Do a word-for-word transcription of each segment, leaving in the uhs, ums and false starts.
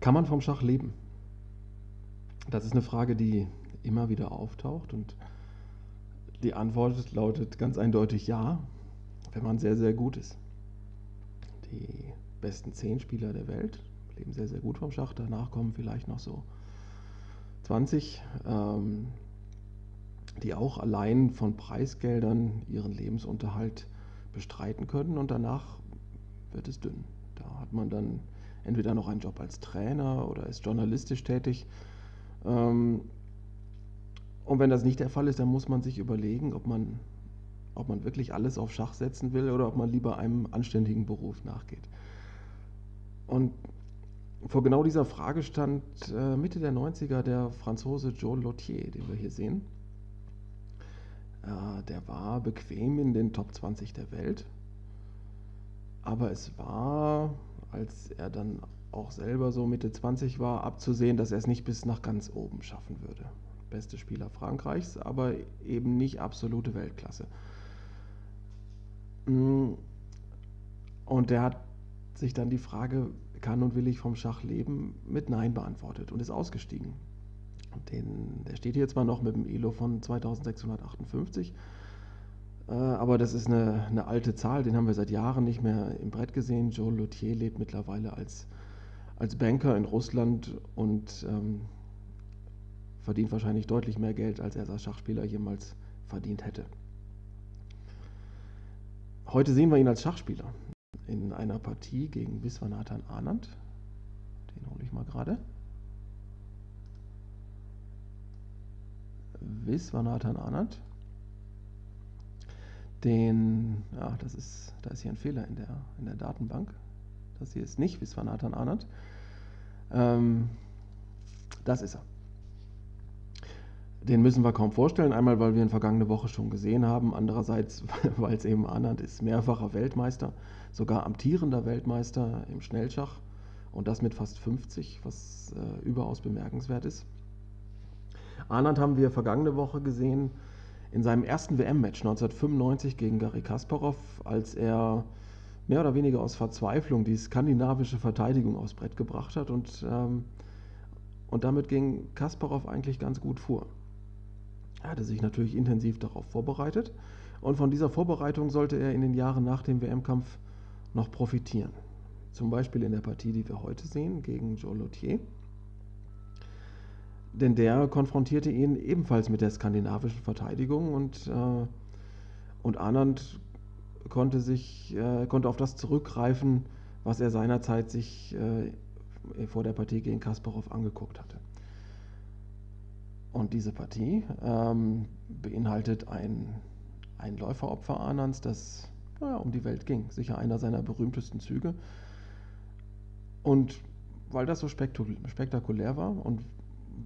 Kann man vom Schach leben? Das ist eine Frage, die immer wieder auftaucht, und die Antwort lautet ganz eindeutig ja, wenn man sehr, sehr gut ist. Die besten zehn Spieler der Welt leben sehr, sehr gut vom Schach. Danach kommen vielleicht noch so zwanzig, ähm, die auch allein von Preisgeldern ihren Lebensunterhalt bestreiten können, und danach wird es dünn. Da hat man dann entweder noch einen Job als Trainer oder ist journalistisch tätig. Ähm, Und wenn das nicht der Fall ist, dann muss man sich überlegen, ob man, ob man wirklich alles auf Schach setzen will oder ob man lieber einem anständigen Beruf nachgeht. Und vor genau dieser Frage stand äh, Mitte der neunziger der Franzose Joël Lautier, den wir hier sehen. Äh, der war bequem in den Top zwanzig der Welt, aber es war, als er dann auch selber so Mitte zwanzig war, abzusehen, dass er es nicht bis nach ganz oben schaffen würde. Beste Spieler Frankreichs, aber eben nicht absolute Weltklasse. Und der hat sich dann die Frage, kann und will ich vom Schach leben, mit Nein beantwortet und ist ausgestiegen. Den, der steht hier zwar noch mit dem Elo von zweitausendsechshundertachtundfünfzig, äh, aber das ist eine, eine alte Zahl, den haben wir seit Jahren nicht mehr im Brett gesehen. Joël Lautier lebt mittlerweile als, als Banker in Russland und ähm, verdient wahrscheinlich deutlich mehr Geld, als er als Schachspieler jemals verdient hätte. Heute sehen wir ihn als Schachspieler in einer Partie gegen Visvanathan Anand. Den hole ich mal gerade. Visvanathan Anand. Den, ach, das ist, da ist hier ein Fehler in der, in der Datenbank. Das hier ist nicht Visvanathan Anand. Ähm, das ist er. Den müssen wir kaum vorstellen, einmal weil wir ihn vergangene Woche schon gesehen haben, andererseits weil es eben Anand ist, mehrfacher Weltmeister, sogar amtierender Weltmeister im Schnellschach, und das mit fast fünfzig, was äh, überaus bemerkenswert ist. Anand haben wir vergangene Woche gesehen in seinem ersten W M-Match neunzehnhundertfünfundneunzig gegen Garry Kasparov, als er mehr oder weniger aus Verzweiflung die skandinavische Verteidigung aufs Brett gebracht hat und, ähm, und damit gegen Kasparov eigentlich ganz gut fuhr. Er hatte sich natürlich intensiv darauf vorbereitet, und von dieser Vorbereitung sollte er in den Jahren nach dem W M-Kampf noch profitieren. Zum Beispiel in der Partie, die wir heute sehen, gegen Joël Lautier. Denn der konfrontierte ihn ebenfalls mit der skandinavischen Verteidigung, und, äh, und Anand konnte, sich, äh, konnte auf das zurückgreifen, was er seinerzeit sich äh, vor der Partie gegen Kasparov angeguckt hatte. Und diese Partie ähm, beinhaltet ein, ein Läuferopfer Anands, das naja, um die Welt ging. Sicher einer seiner berühmtesten Züge. Und weil das so spektakulär war und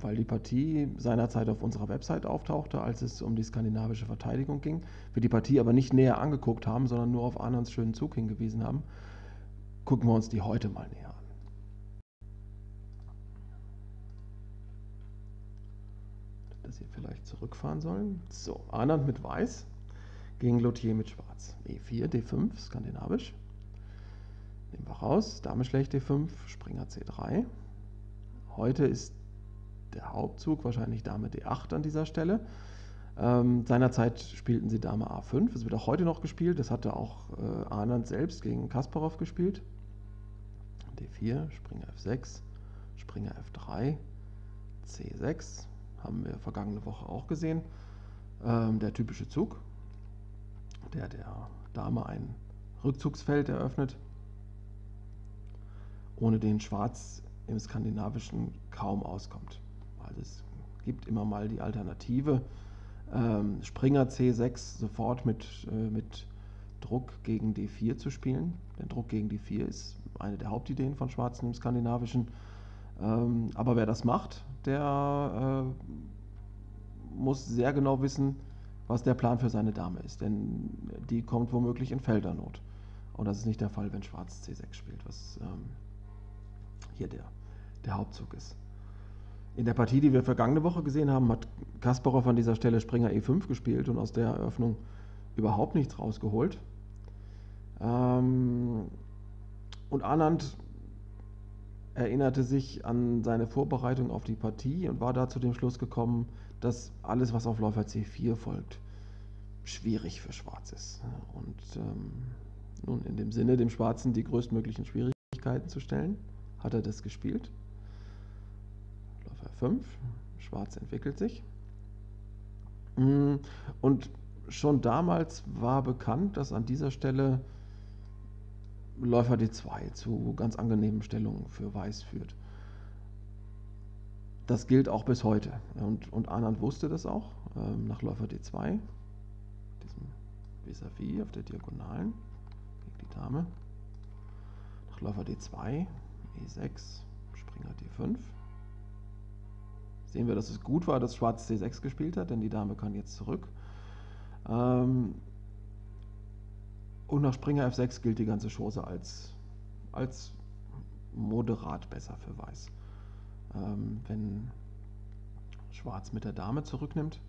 weil die Partie seinerzeit auf unserer Website auftauchte, als es um die skandinavische Verteidigung ging, wir die Partie aber nicht näher angeguckt haben, sondern nur auf Anands schönen Zug hingewiesen haben, gucken wir uns die heute mal näher an. Dass wir vielleicht zurückfahren sollen. So, Anand mit Weiß gegen Lautier mit Schwarz. E vier, D fünf, skandinavisch. Nehmen wir raus. Dame schlägt D fünf, Springer C drei. Heute ist der Hauptzug wahrscheinlich Dame D acht an dieser Stelle. Ähm, seinerzeit spielten sie Dame A fünf. Es wird auch heute noch gespielt. Das hatte auch äh, Anand selbst gegen Kasparov gespielt. D vier, Springer F sechs, Springer F drei, C sechs. Haben wir vergangene Woche auch gesehen. Ähm, der typische Zug, der der Dame ein Rückzugsfeld eröffnet, ohne den Schwarz im Skandinavischen kaum auskommt. Also es gibt immer mal die Alternative. Ähm, Springer C sechs sofort mit, äh, mit Druck gegen D vier zu spielen. Denn Druck gegen D vier ist eine der Hauptideen von Schwarzen im Skandinavischen. Ähm, aber wer das macht, der äh, muss sehr genau wissen, was der Plan für seine Dame ist, denn die kommt womöglich in Feldernot. Und das ist nicht der Fall, wenn Schwarz C sechs spielt, was ähm, hier der, der Hauptzug ist. In der Partie, die wir vergangene Woche gesehen haben, hat Kasparov an dieser Stelle Springer E fünf gespielt und aus der Eröffnung überhaupt nichts rausgeholt. Ähm, und Anand erinnerte sich an seine Vorbereitung auf die Partie und war da zu dem Schluss gekommen, dass alles, was auf Läufer C vier folgt, schwierig für Schwarz ist. Und ähm, nun, in dem Sinne, dem Schwarzen die größtmöglichen Schwierigkeiten zu stellen, hat er das gespielt. Läufer fünf, Schwarz entwickelt sich. Und schon damals war bekannt, dass an dieser Stelle Läufer D zwei zu ganz angenehmen Stellungen für Weiß führt. Das gilt auch bis heute. Und, und Anand wusste das auch, ähm, nach Läufer D zwei, diesem vis-à-vis auf der Diagonalen gegen die Dame. Nach Läufer D zwei, E sechs, Springer D fünf. Sehen wir, dass es gut war, dass Schwarz C sechs gespielt hat, denn die Dame kann jetzt zurück. Ähm, Und nach Springer F sechs gilt die ganze Chose als, als moderat besser für Weiß. Ähm, wenn Schwarz mit der Dame zurücknimmt,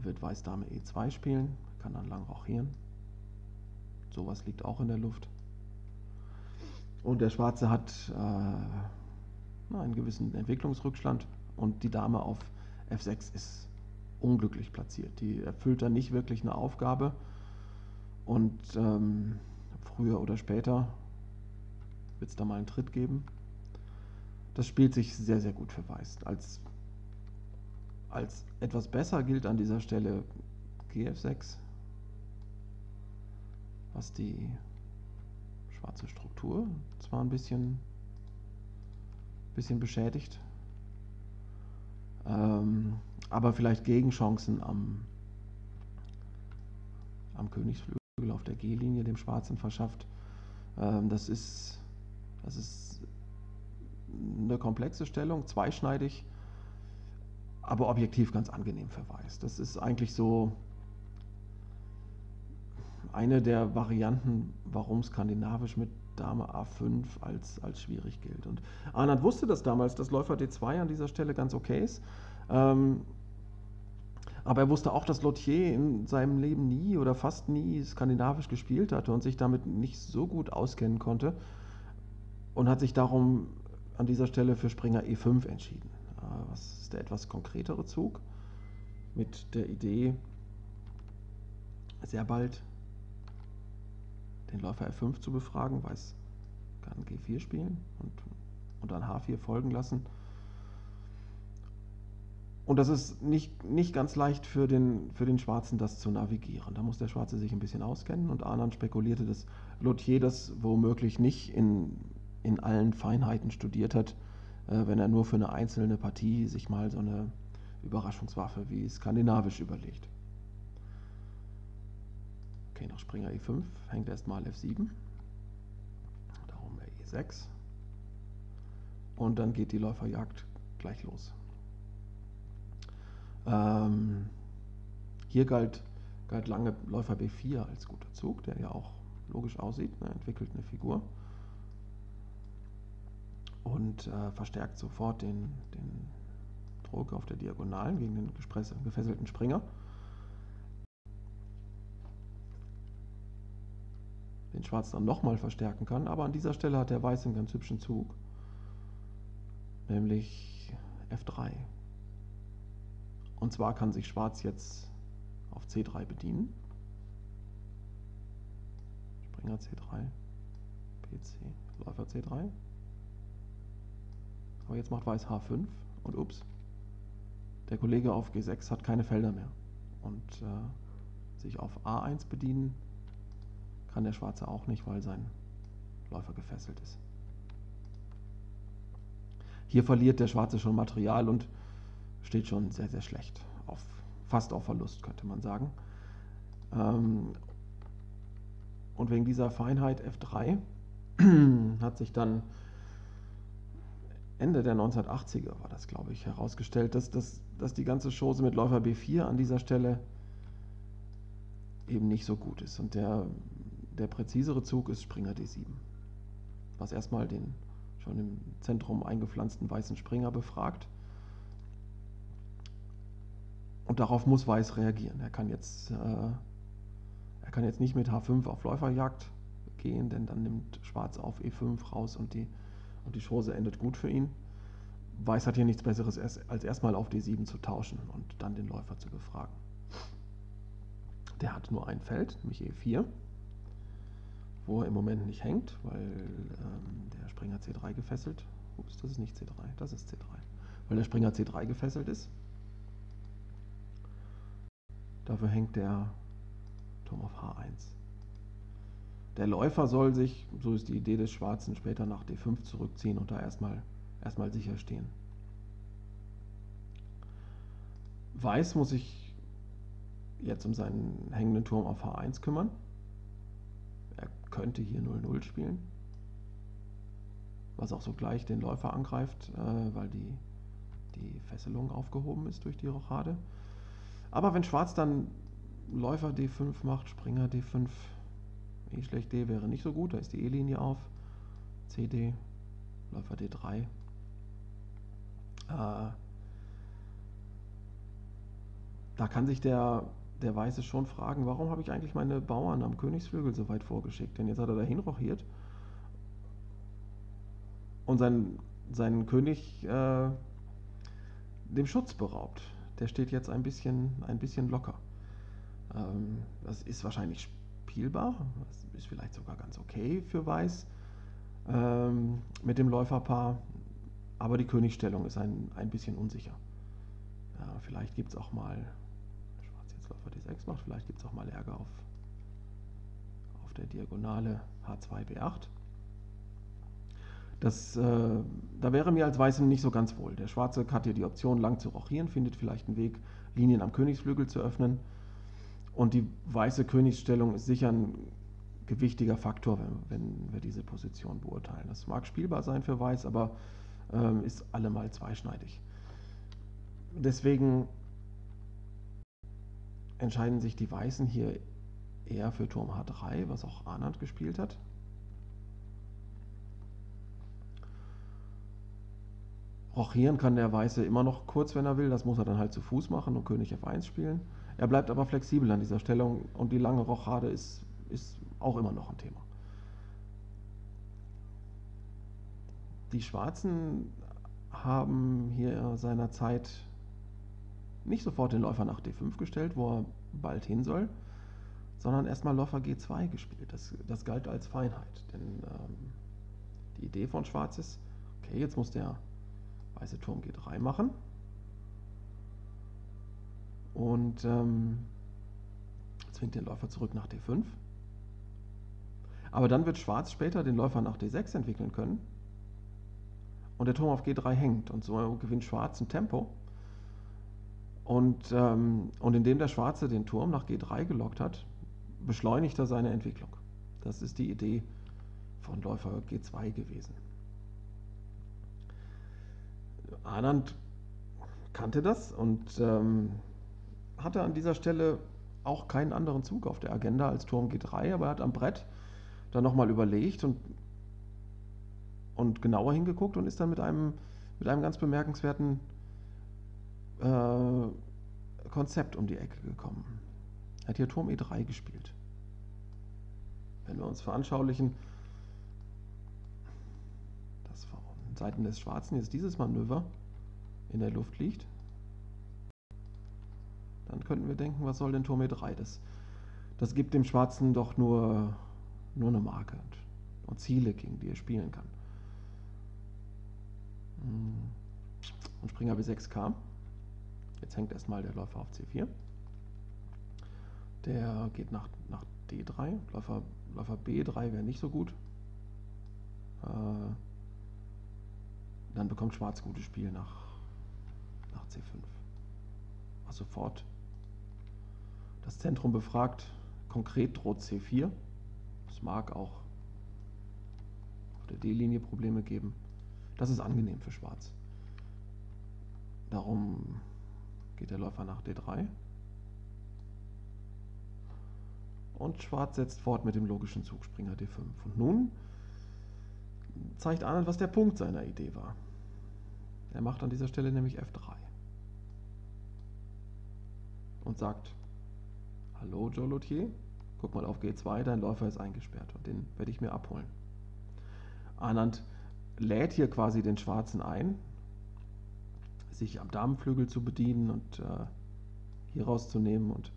wird Weiß Dame E zwei spielen, kann dann lang rochieren. Sowas liegt auch in der Luft. Und der Schwarze hat äh, einen gewissen Entwicklungsrückstand und die Dame auf F sechs ist unglücklich platziert. Die erfüllt dann nicht wirklich eine Aufgabe und ähm, früher oder später wird es da mal einen Tritt geben. Das spielt sich sehr, sehr gut für Weiß. Als, als etwas besser gilt an dieser Stelle G F sechs, was die schwarze Struktur zwar ein bisschen, bisschen beschädigt, ähm, aber vielleicht Gegenchancen am, am Königsflügel auf der G-Linie dem Schwarzen verschafft. Ähm, das ist, das ist eine komplexe Stellung, zweischneidig, aber objektiv ganz angenehm für Weiß. Das ist eigentlich so eine der Varianten, warum skandinavisch mit Dame A fünf als, als schwierig gilt. Und Anand wusste das damals, dass Läufer D zwei an dieser Stelle ganz okay ist. Ähm, Aber er wusste auch, dass Lautier in seinem Leben nie oder fast nie skandinavisch gespielt hatte und sich damit nicht so gut auskennen konnte und hat sich darum an dieser Stelle für Springer E fünf entschieden. Das ist der etwas konkretere Zug mit der Idee, sehr bald den Läufer F fünf zu befragen. Weiß kann G vier spielen und, und dann H vier folgen lassen. Und das ist nicht, nicht ganz leicht für den, für den Schwarzen, das zu navigieren. Da muss der Schwarze sich ein bisschen auskennen. Und Anand spekulierte, dass Lautier das womöglich nicht in, in allen Feinheiten studiert hat, äh, wenn er nur für eine einzelne Partie sich mal so eine Überraschungswaffe wie skandinavisch überlegt. Okay, nach Springer E fünf hängt erstmal F sieben. Darum wäre E sechs. Und dann geht die Läuferjagd gleich los. Ähm, hier galt, galt lange Läufer B vier als guter Zug, der ja auch logisch aussieht, ne, entwickelt eine Figur und äh, verstärkt sofort den, den Druck auf der Diagonalen gegen den gefesselten Springer. Den Schwarz dann nochmal verstärken kann, aber an dieser Stelle hat der Weiß einen ganz hübschen Zug, nämlich F drei. Und zwar kann sich Schwarz jetzt auf C drei bedienen. Springer C drei, P C, Läufer C drei. Aber jetzt macht Weiß H fünf und ups, der Kollege auf G sechs hat keine Felder mehr. Und äh, sich auf A eins bedienen kann der Schwarze auch nicht, weil sein Läufer gefesselt ist. Hier verliert der Schwarze schon Material und steht schon sehr, sehr schlecht. Auf, fast auf Verlust, könnte man sagen. Ähm, und wegen dieser Feinheit F drei hat sich dann Ende der neunzehnhundertachtziger, war das glaube ich, herausgestellt, dass, dass, dass die ganze Chose mit Läufer B vier an dieser Stelle eben nicht so gut ist. Und der, der präzisere Zug ist Springer D sieben, was erstmal den schon im Zentrum eingepflanzten weißen Springer befragt. Und darauf muss Weiß reagieren. Er kann jetzt, äh, er kann jetzt nicht mit H fünf auf Läuferjagd gehen, denn dann nimmt Schwarz auf E fünf raus und die, und die Chance endet gut für ihn. Weiß hat hier nichts Besseres, als erstmal auf D sieben zu tauschen und dann den Läufer zu befragen. Der hat nur ein Feld, nämlich E vier, wo er im Moment nicht hängt, weil ähm, der Springer C drei gefesselt. Ups, das ist nicht C drei, das ist C drei. Weil der Springer C drei gefesselt ist. Dafür hängt der Turm auf H eins. Der Läufer soll sich, so ist die Idee des Schwarzen, später nach D fünf zurückziehen und da erstmal, erstmal sicher stehen. Weiß muss sich jetzt um seinen hängenden Turm auf H eins kümmern. Er könnte hier null null spielen, was auch sogleich den Läufer angreift, äh, weil die, die Fesselung aufgehoben ist durch die Rochade. Aber wenn Schwarz dann Läufer D fünf macht, Springer D fünf, E schlecht D wäre nicht so gut, da ist die E-Linie auf, C D, Läufer D drei. Äh, da kann sich der, der Weiße schon fragen, warum habe ich eigentlich meine Bauern am Königsflügel so weit vorgeschickt, denn jetzt hat er dahin rochiert und seinen, seinen König äh, dem Schutz beraubt. Der steht jetzt ein bisschen, ein bisschen locker. Ähm, das ist wahrscheinlich spielbar, das ist vielleicht sogar ganz okay für Weiß ähm, mit dem Läuferpaar, aber die Königsstellung ist ein, ein bisschen unsicher. Ja, vielleicht gibt es auch mal, Schwarz jetzt Läufer D sechs macht, vielleicht gibt es auch mal Ärger auf, auf der Diagonale H zwei, B acht. Das, äh, da wäre mir als Weißem nicht so ganz wohl. Der Schwarze hat hier die Option, lang zu rochieren, findet vielleicht einen Weg, Linien am Königsflügel zu öffnen. Und die weiße Königsstellung ist sicher ein gewichtiger Faktor, wenn, wenn wir diese Position beurteilen. Das mag spielbar sein für Weiß, aber ähm, ist allemal zweischneidig. Deswegen entscheiden sich die Weißen hier eher für Turm H drei, was auch Anand gespielt hat. Rochieren kann der Weiße immer noch kurz, wenn er will, das muss er dann halt zu Fuß machen und König F eins spielen. Er bleibt aber flexibel an dieser Stellung und die lange Rochade ist, ist auch immer noch ein Thema. Die Schwarzen haben hier seinerzeit nicht sofort den Läufer nach D fünf gestellt, wo er bald hin soll, sondern erstmal Läufer G zwei gespielt. Das, das galt als Feinheit, denn ähm, die Idee von Schwarz ist, okay, jetzt muss der Weiße Turm G drei machen und ähm, zwingt den Läufer zurück nach D fünf. Aber dann wird Schwarz später den Läufer nach D sechs entwickeln können und der Turm auf G drei hängt und so gewinnt Schwarz ein Tempo. Und, ähm, und indem der Schwarze den Turm nach G drei gelockt hat, beschleunigt er seine Entwicklung. Das ist die Idee von Läufer G zwei gewesen. Anand kannte das und ähm, hatte an dieser Stelle auch keinen anderen Zug auf der Agenda als Turm G drei, aber er hat am Brett dann nochmal überlegt und, und genauer hingeguckt und ist dann mit einem, mit einem ganz bemerkenswerten äh, Konzept um die Ecke gekommen. Er hat hier Turm E drei gespielt. Wenn wir uns veranschaulichen, Seiten des Schwarzen jetzt dieses Manöver in der Luft liegt, dann könnten wir denken, was soll denn Turm E drei? Das, das gibt dem Schwarzen doch nur, nur eine Marke und, und Ziele, gegen die er spielen kann. Und Springer B sechs kam. Jetzt hängt erstmal der Läufer auf C vier. Der geht nach, nach D drei. Läufer, Läufer B drei wäre nicht so gut. Äh, Dann bekommt Schwarz gutes Spiel nach, nach C fünf. Was sofort das Zentrum befragt. Konkret droht C vier. Es mag auch auf der D-Linie Probleme geben. Das ist angenehm für Schwarz. Darum geht der Läufer nach D drei. Und Schwarz setzt fort mit dem logischen Zug Springer D fünf. Und nun zeigt Anand, was der Punkt seiner Idee war. Er macht an dieser Stelle nämlich F drei und sagt: Hallo Joël Lautier, Guck mal auf G zwei, dein Läufer ist eingesperrt und den werde ich mir abholen. Anand lädt hier quasi den Schwarzen ein, sich am Damenflügel zu bedienen und äh, hier rauszunehmen und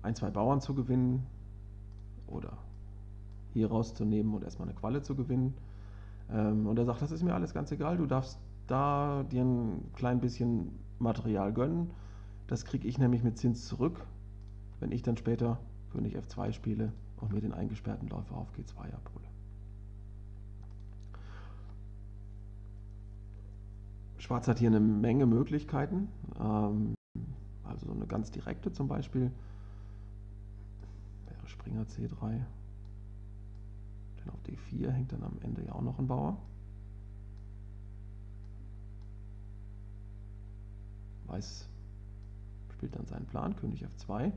ein, zwei Bauern zu gewinnen oder hier rauszunehmen und erstmal eine Qualle zu gewinnen. Ähm, und er sagt, das ist mir alles ganz egal, du darfst da dir ein klein bisschen Material gönnen, das kriege ich nämlich mit Zins zurück, wenn ich dann später König F zwei spiele und mir den eingesperrten Läufer auf G zwei abhole. Schwarz hat hier eine Menge Möglichkeiten, also so eine ganz direkte zum Beispiel, wäre Springer C drei, denn auf D vier hängt dann am Ende ja auch noch ein Bauer. Weiß spielt dann seinen Plan, König F zwei.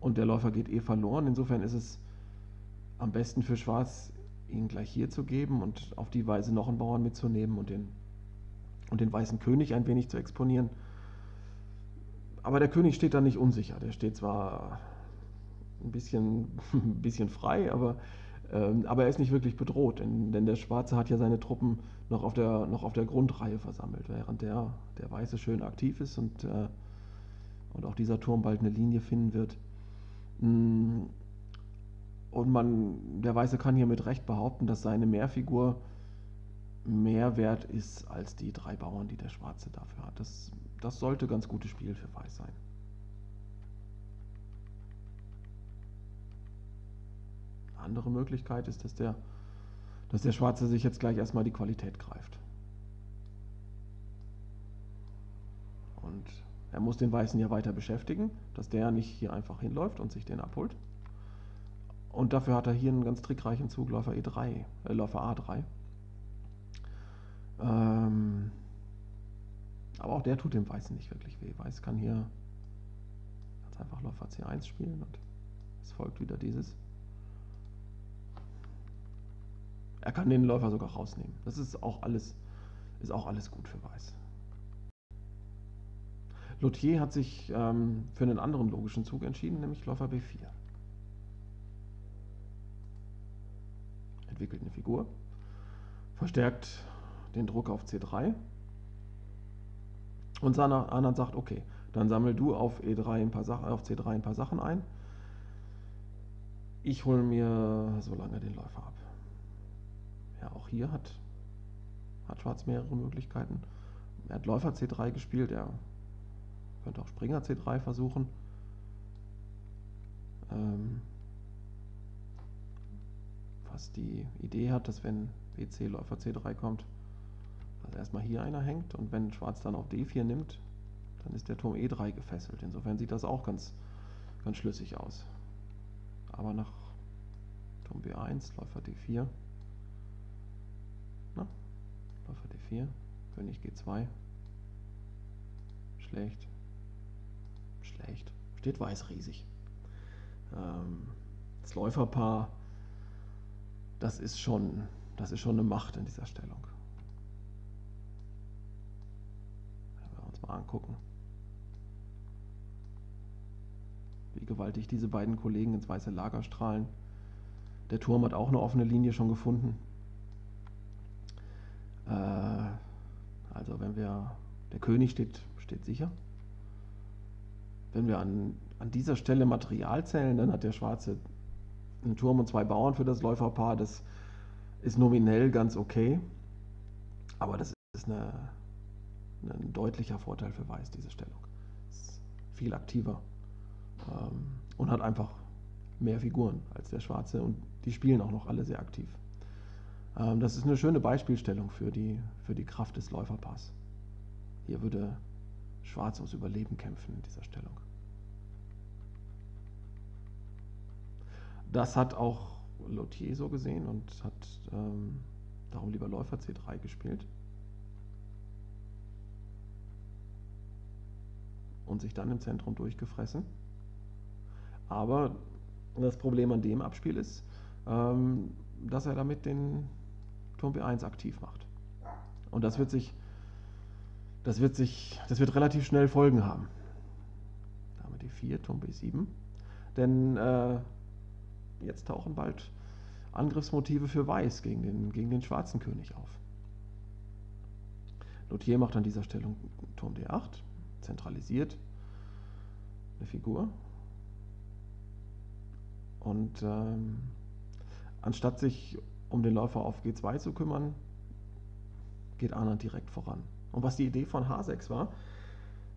Und der Läufer geht eh verloren, insofern ist es am besten für Schwarz, ihn gleich hier zu geben und auf die Weise noch einen Bauern mitzunehmen und den, und den weißen König ein wenig zu exponieren. Aber der König steht da nicht unsicher, der steht zwar ein bisschen, ein bisschen frei, aber, ähm, aber er ist nicht wirklich bedroht, denn, denn der Schwarze hat ja seine Truppen noch auf der, noch auf der Grundreihe versammelt, während der, der Weiße schön aktiv ist und, äh, und auch dieser Turm bald eine Linie finden wird. Und man, der Weiße kann hier mit Recht behaupten, dass seine Mehrfigur mehr wert ist als die drei Bauern, die der Schwarze dafür hat. Das, das sollte ganz gutes Spiel für Weiß sein. Eine andere Möglichkeit ist, dass der, dass der Schwarze sich jetzt gleich erstmal die Qualität greift. Und er muss den Weißen ja weiter beschäftigen, dass der nicht hier einfach hinläuft und sich den abholt. Und dafür hat er hier einen ganz trickreichen Zug, Läufer E drei, äh, Läufer A drei. Ähm, aber auch der tut dem Weißen nicht wirklich weh. Weiß kann hier ganz einfach Läufer C eins spielen und es folgt wieder dieses. Er kann den Läufer sogar rausnehmen. Das ist auch alles, ist auch alles gut für Weiß. Lautier hat sich ähm, für einen anderen logischen Zug entschieden, nämlich Läufer B vier. Entwickelt eine Figur, verstärkt den Druck auf C drei und Anand sagt, okay, dann sammel du auf, E drei ein paar Sachen, auf C drei ein paar Sachen ein. Ich hole mir so lange den Läufer ab. Ja, auch hier hat, hat Schwarz mehrere Möglichkeiten. Er hat Läufer C drei gespielt, er könnte auch Springer C drei versuchen. Ähm, was die Idee hat, dass wenn B C Läufer C drei kommt, dass erstmal hier einer hängt und wenn Schwarz dann auf D vier nimmt, dann ist der Turm E drei gefesselt. Insofern sieht das auch ganz, ganz schlüssig aus. Aber nach Turm B eins, Läufer D vier, na, Läufer D vier, König G zwei, schlecht. Schlecht. Steht Weiß riesig. Ähm, das Läuferpaar, das ist schon, das ist schon eine Macht in dieser Stellung. Wenn wir uns mal angucken, wie gewaltig diese beiden Kollegen ins weiße Lager strahlen. Der Turm hat auch eine offene Linie schon gefunden. Äh, also wenn wir, der König steht, steht sicher. Wenn wir an, an dieser Stelle Material zählen, dann hat der Schwarze einen Turm und zwei Bauern für das Läuferpaar. Das ist nominell ganz okay, aber das ist eine, eine, ein deutlicher Vorteil für Weiß, diese Stellung. Ist viel aktiver ähm, und hat einfach mehr Figuren als der Schwarze und die spielen auch noch alle sehr aktiv. Ähm, das ist eine schöne Beispielstellung für die, für die Kraft des Läuferpaars. Hier würde Schwarz ums Überleben kämpfen in dieser Stellung. Das hat auch Lautier so gesehen und hat ähm, darum lieber Läufer C drei gespielt und sich dann im Zentrum durchgefressen. Aber das Problem an dem Abspiel ist, ähm, dass er damit den Turm B eins aktiv macht. Und das wird sich Das wird, sich, das wird relativ schnell Folgen haben. Dame D vier, Turm B sieben. Denn äh, jetzt tauchen bald Angriffsmotive für Weiß gegen den, gegen den schwarzen König auf. Lautier macht an dieser Stellung Turm D acht, zentralisiert eine Figur. Und ähm, anstatt sich um den Läufer auf G zwei zu kümmern, geht Anand direkt voran. Und was die Idee von H sechs war,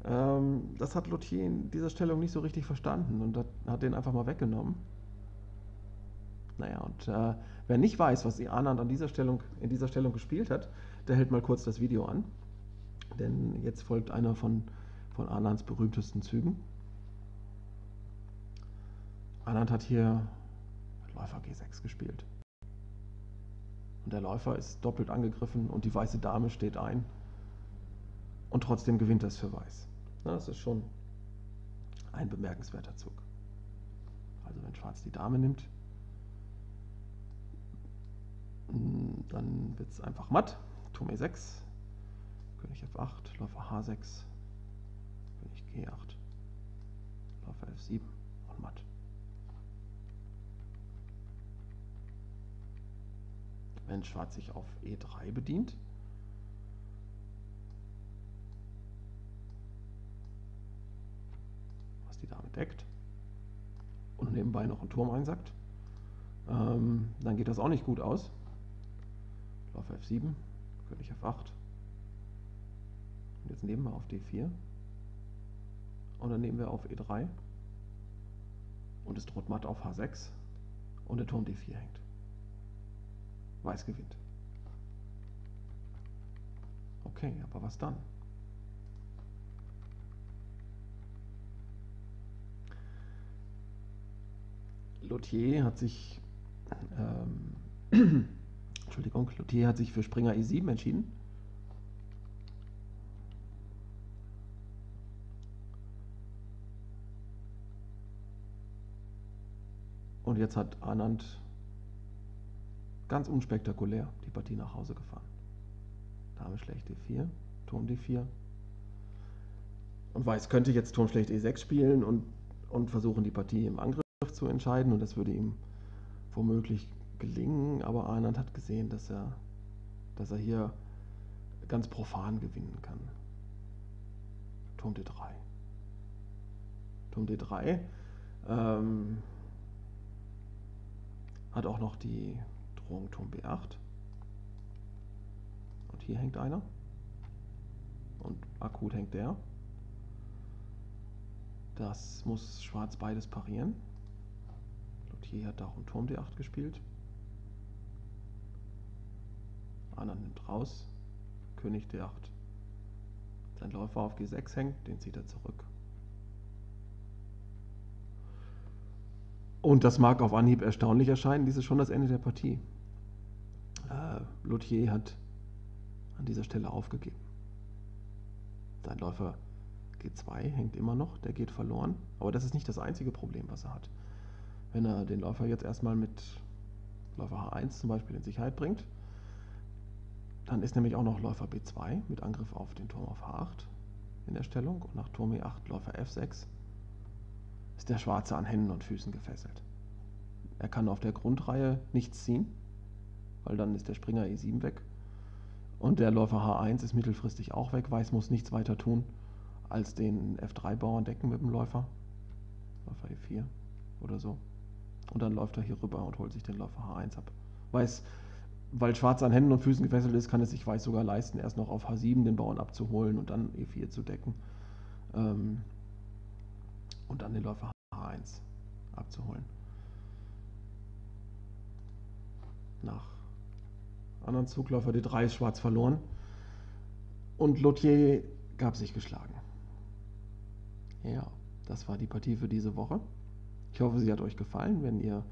ähm, das hat Lautier in dieser Stellung nicht so richtig verstanden und hat, hat den einfach mal weggenommen. Naja, und äh, wer nicht weiß, was Anand an dieser Stellung, in dieser Stellung gespielt hat, der hält mal kurz das Video an. Denn jetzt folgt einer von, von Anands berühmtesten Zügen. Anand hat hier Läufer G sechs gespielt. Und der Läufer ist doppelt angegriffen und die weiße Dame steht ein. Und trotzdem gewinnt das für Weiß. Na, das ist schon ein bemerkenswerter Zug. Also wenn Schwarz die Dame nimmt, dann wird es einfach matt. Turm E sechs, König F acht, Läufer H sechs, König G acht, Läufer F sieben und matt. Wenn Schwarz sich auf E drei bedient, was die Dame deckt und nebenbei noch einen Turm einsackt, ähm, dann geht das auch nicht gut aus. Läufer F sieben, König F acht und jetzt nehmen wir auf D vier und dann nehmen wir auf E drei und es droht matt auf H sechs und der Turm D vier hängt. Weiß gewinnt. Okay, aber was dann? Lautier hat sich ähm, Entschuldigung, Lautier hat sich für Springer E sieben entschieden. Und jetzt hat Anand ganz unspektakulär die Partie nach Hause gefahren. Dame schlecht D vier, Turm D vier. Und Weiß könnte jetzt Turm schlecht E sechs spielen und, und versuchen, die Partie im Angriff zu entscheiden. Und das würde ihm womöglich gelingen. Aber Anand hat gesehen, dass er, dass er hier ganz profan gewinnen kann. Turm D drei. Turm D drei ähm, hat auch noch die Turm B acht und hier hängt einer und akut hängt der. Das muss Schwarz beides parieren. Lautier hat darum Turm D acht gespielt. Anand nimmt raus, König D acht. Sein Läufer auf G sechs hängt, den zieht er zurück. Und das mag auf Anhieb erstaunlich erscheinen, dies ist schon das Ende der Partie. Lautier hat an dieser Stelle aufgegeben. Sein Läufer G zwei hängt immer noch, der geht verloren. Aber das ist nicht das einzige Problem, was er hat. Wenn er den Läufer jetzt erstmal mit Läufer H eins zum Beispiel in Sicherheit bringt, dann ist nämlich auch noch Läufer B zwei mit Angriff auf den Turm auf H acht in der Stellung und nach Turm E acht Läufer F sechs ist der Schwarze an Händen und Füßen gefesselt. Er kann auf der Grundreihe nichts ziehen, weil dann ist der Springer E sieben weg und der Läufer H eins ist mittelfristig auch weg. Weiß muss nichts weiter tun, als den F drei-Bauern decken mit dem Läufer, Läufer E vier oder so. Und dann läuft er hier rüber und holt sich den Läufer H eins ab. Weiß, weil Schwarz an Händen und Füßen gefesselt ist, kann es sich Weiß sogar leisten, erst noch auf H sieben den Bauern abzuholen und dann E vier zu decken ähm, und dann den Läufer H eins abzuholen. Nach anderen Zugläufer D drei ist Schwarz verloren und Lautier gab sich geschlagen. Ja, das war die Partie für diese Woche. Ich hoffe, sie hat euch gefallen. Wenn ihr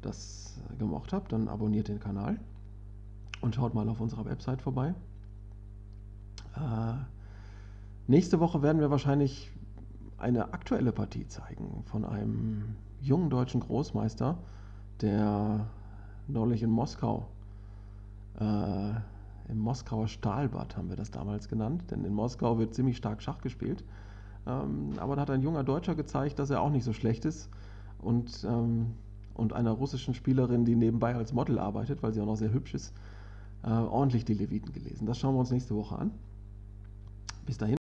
das gemocht habt, dann abonniert den Kanal und schaut mal auf unserer Website vorbei. Äh, nächste Woche werden wir wahrscheinlich eine aktuelle Partie zeigen von einem jungen deutschen Großmeister, der neulich in Moskau, äh, im Moskauer Stahlbad haben wir das damals genannt, denn in Moskau wird ziemlich stark Schach gespielt, ähm, aber da hat ein junger Deutscher gezeigt, dass er auch nicht so schlecht ist und ähm, und einer russischen Spielerin, die nebenbei als Model arbeitet, weil sie auch noch sehr hübsch ist, äh, ordentlich die Leviten gelesen. Das schauen wir uns nächste Woche an. Bis dahin.